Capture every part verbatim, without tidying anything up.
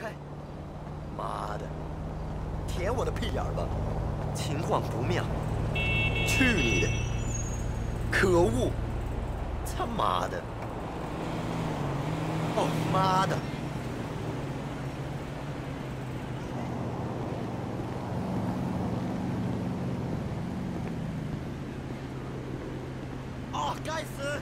开！妈的，舔我的屁眼吧！情况不妙，去你的！可恶！他妈的！哦妈的！ 该死！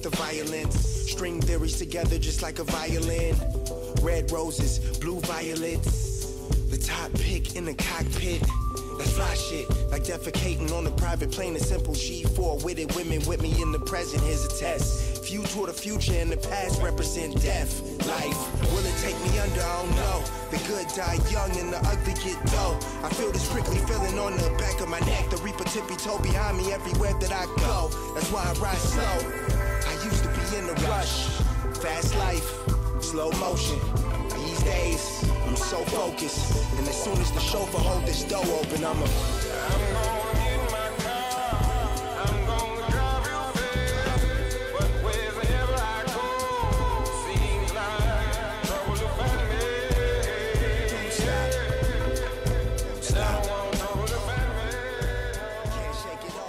with the violence. String theories together just like a violin. Red roses, blue violets. The top pick in the cockpit. That's fly shit, like defecating on a private plane. A simple G four with it, women with me in the present. Here's a test. Few toward the future and the past represent death. Life, will it take me under? I don't know. The good die young and the ugly get dull. I feel this prickly feeling on the back of my neck. The reaper tippy toe behind me everywhere that I go. That's why I ride slow. I used to be in the rush. Fast life, slow motion. These days, I'm so focused, and as soon as the chauffeur hold this door open, I'ma I'm gonna get my car, I'm gonna drive you fast, but wherever I go, seems like trouble to find me. Don't stop, don't stop, I want trouble to find me. Can't shake it off.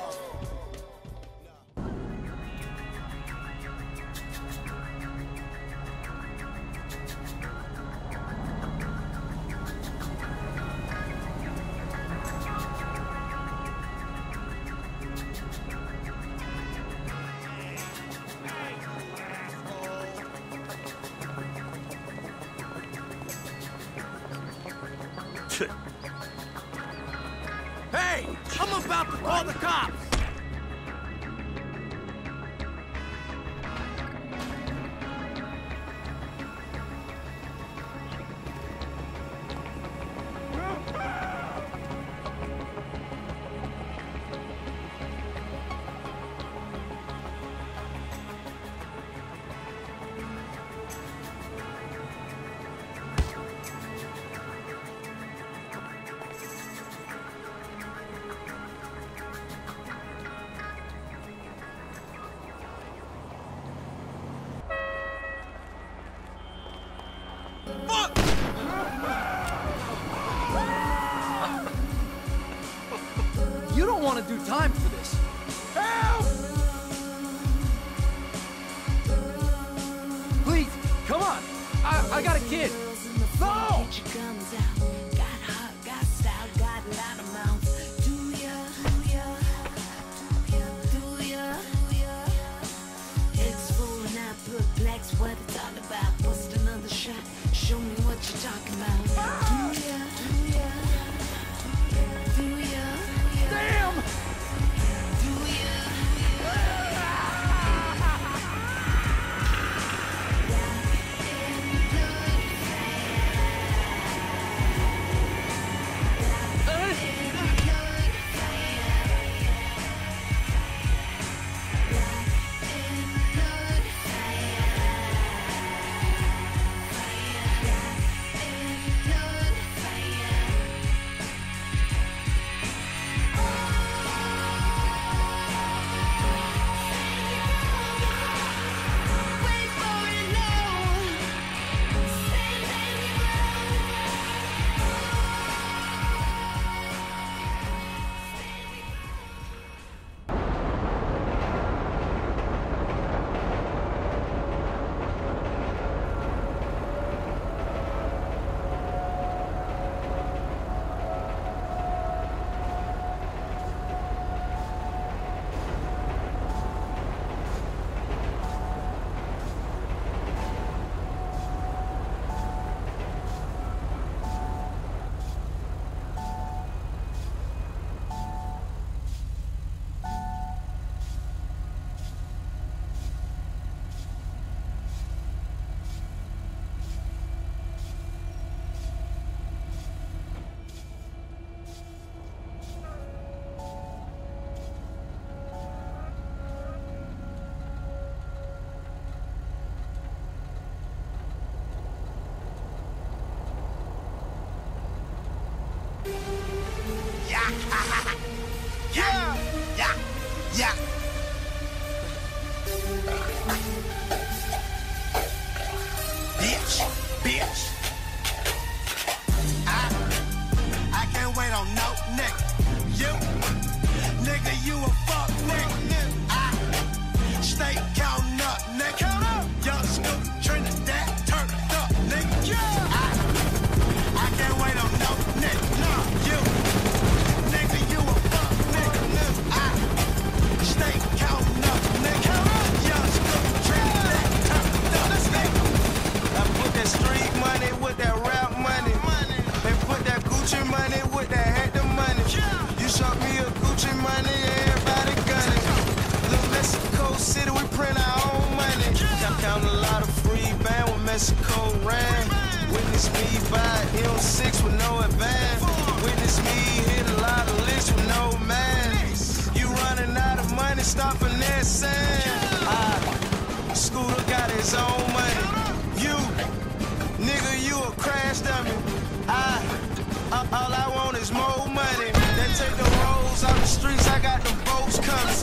Hey! I'm about to call the cops! You don't want to do time for this. Help! Please, come on. I, I got a kid. No! It's full and I'm perplexed. What it's all about. Bust another shot. Show me what you're talking about. Do ya? Do ya? Do ya? Damn! Do you? Let's go. classical rhyme. Witness me by M six with no advance. Witness me hit a lot of licks with no man. You running out of money, stop finessing. Ah, Scooter got his own money. You, nigga, you a crash dummy. I, all I want is more money. They take the roads out the streets, I got the boats coming.